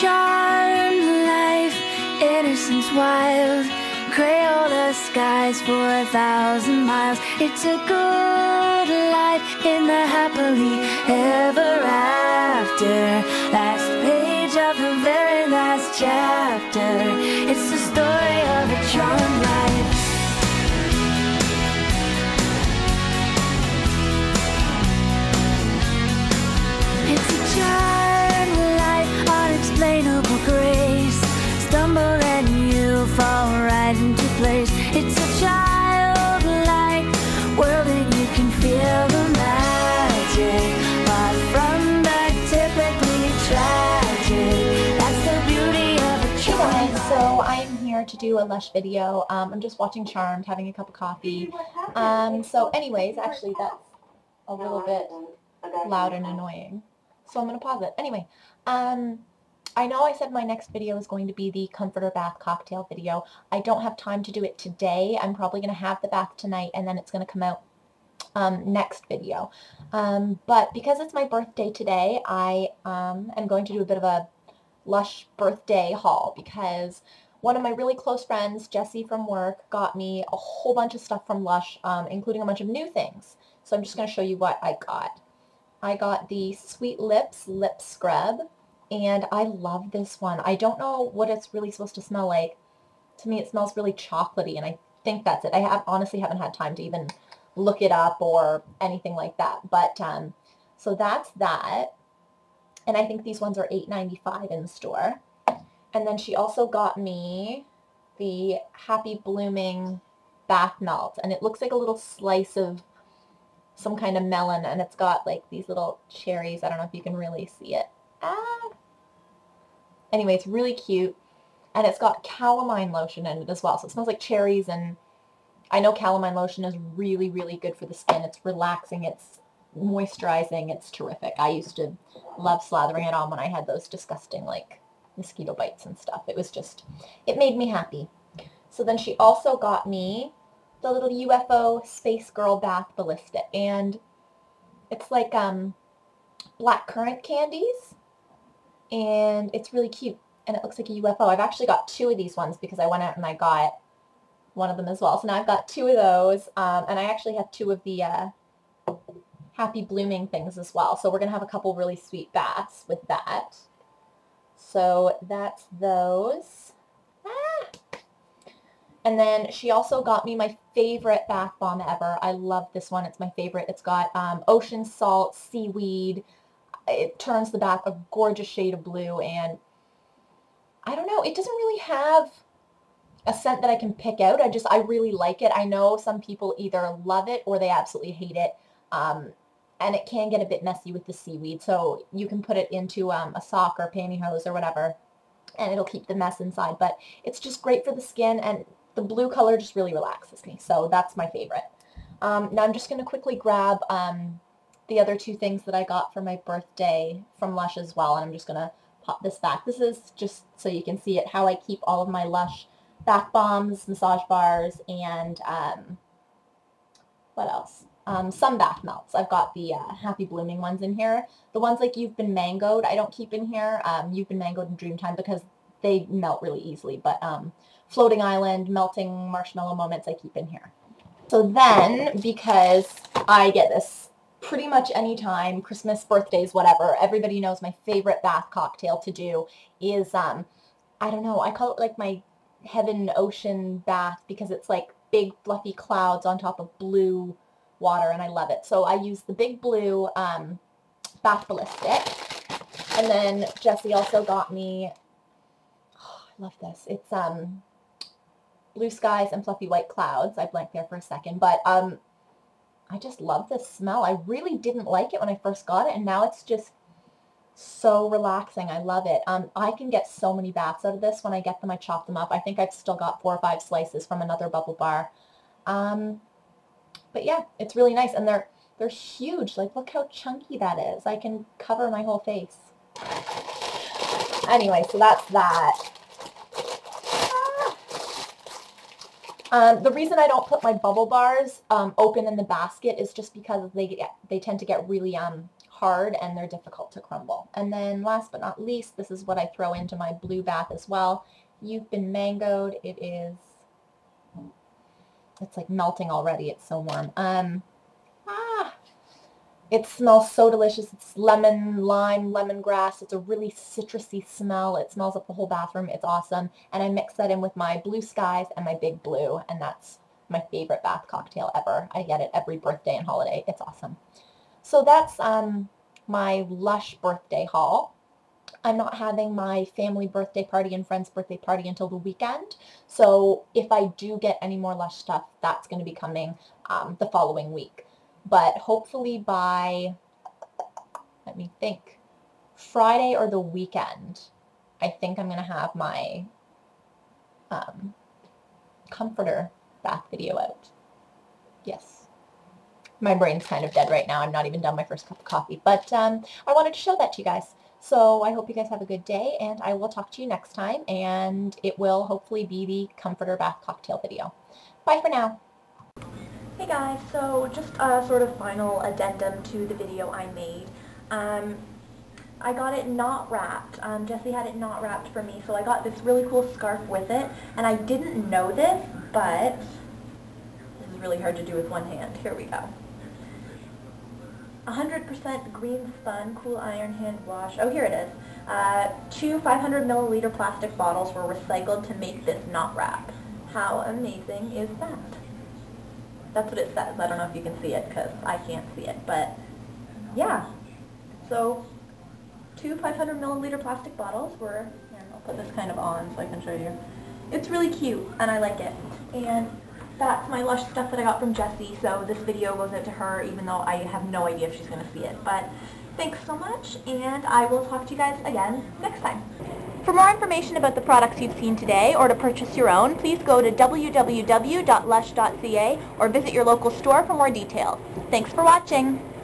charm, life, innocence wild, Crayola skies for 1,000 miles. It's a good life in the happily ever after. Last page of the very last chapter. It's the story of a charmed life. It's a charmed life, unexplainable grace. Stumble and you fall right into place. It's a childlike world and you can feel the magic, far from the typically tragic. That's the beauty of a charmed life. Hey guys, so I'm here to do a Lush video. I'm just watching Charmed, having a cup of coffee. So anyways, actually that's a little bit loud and annoying. So I'm going to pause it. Anyway, I know I said my next video is going to be the comforter bath cocktail video. I don't have time to do it today. I'm probably going to have the bath tonight and then it's going to come out next video. But because it's my birthday today, I am going to do a bit of a Lush birthday haul because one of my really close friends, Jessye from work, got me a whole bunch of stuff from Lush, including a bunch of new things. So I'm just going to show you what I got. I got the Sweet Lips Lip Scrub, and I love this one. I don't know what it's really supposed to smell like. To me, it smells really chocolatey, and I think that's it. I honestly haven't had time to even look it up or anything like that. But, so that's that. And I think these ones are $8.95 in the store. And then she also got me the Happy Blooming Bath Melt, and it looks like a little slice of some kind of melon, and it's got like these little cherries. I don't know if you can really see it. Anyway, it's really cute, and it's got calamine lotion in it as well, so it smells like cherries. And I know calamine lotion is really, really good for the skin. It's relaxing, it's moisturizing, it's terrific. I used to love slathering it on when I had those disgusting like mosquito bites and stuff. It was just, it made me happy. So then she also got me the little UFO Space Girl Bath Ballista, and it's like black currant candies, and it's really cute, and it looks like a UFO. I've actually got two of these ones because I went out and I got one of them as well, so now I've got two of those, and I actually have two of the Happy Blooming things as well, so we're gonna have a couple really sweet baths with that. So that's those. And then she also got me my favorite bath bomb ever. I love this one. It's my favorite. It's got ocean salt, seaweed. It turns the bath a gorgeous shade of blue. And I don't know. It doesn't really have a scent that I can pick out. I really like it. I know some people either love it or they absolutely hate it. And it can get a bit messy with the seaweed. So you can put it into a sock or pantyhose or whatever, and it'll keep the mess inside. But it's just great for the skin, and the blue color just really relaxes me, so that's my favorite. Now I'm just going to quickly grab the other two things that I got for my birthday from Lush as well, and I'm just going to pop this back. This is just so you can see it, how I keep all of my Lush bath bombs, massage bars, and what else? Some bath melts. I've got the Happy Blooming ones in here. The ones like You've Been Mangoed I don't keep in here. You've Been Mangoed and Dreamtime because they melt really easily, but Floating Island, Melting Marshmallow Moments I keep in here. So then, because I get this pretty much any time, Christmas, birthdays, whatever, everybody knows my favorite bath cocktail to do is, I don't know, I call it like my heaven ocean bath because it's like big fluffy clouds on top of blue water, and I love it. So I use the Big Blue Bath Ballistic, and then Jessye also got me, oh, I love this, it's Blue Skies and Fluffy White Clouds. I blanked there for a second, but I just love this smell. I really didn't like it when I first got it, and now it's just so relaxing. I love it. I can get so many baths out of this. When I get them, I chop them up. I think I've still got 4 or 5 slices from another bubble bar. But yeah, it's really nice, and they're huge. Like, look how chunky that is. I can cover my whole face. Anyway, so that's that. The reason I don't put my bubble bars open in the basket is just because they tend to get really hard and they're difficult to crumble. And then last but not least, this is what I throw into my blue bath as well. You've Been Mangoed. It's like melting already. It's so warm. It smells so delicious. It's lemon, lime, lemongrass. It's a really citrusy smell. It smells up the whole bathroom. It's awesome. And I mix that in with my Blue Skies and my Big Blue, and that's my favorite bath cocktail ever. I get it every birthday and holiday. It's awesome. So that's my Lush birthday haul. I'm not having my family birthday party and friends birthday party until the weekend. So if I do get any more Lush stuff, that's going to be coming the following week. But hopefully by, let me think, Friday or the weekend, I think I'm going to have my comforter bath video out. Yes. My brain's kind of dead right now. I'm not even done my first cup of coffee. But I wanted to show that to you guys. So I hope you guys have a good day, and I will talk to you next time, and it will hopefully be the comforter bath cocktail video. Bye for now. Hey guys, so just a sort of final addendum to the video I made. I got it not wrapped. Jessye had it not wrapped for me, so I got this really cool scarf with it, and I didn't know this, but this is really hard to do with one hand. Here we go. 100% green spun, cool iron hand wash. Oh, here it is. Two 500 ml plastic bottles were recycled to make this knot wrap. How amazing is that? That's what it says. I don't know if you can see it because I can't see it, but yeah. So two 500 ml plastic bottles were, here, I'll put this kind of on so I can show you. It's really cute and I like it. And that's my Lush stuff that I got from Jessye, so this video goes out to her even though I have no idea if she's going to see it. But thanks so much, and I will talk to you guys again next time. For more information about the products you've seen today or to purchase your own, please go to www.lush.ca or visit your local store for more details. Thanks for watching!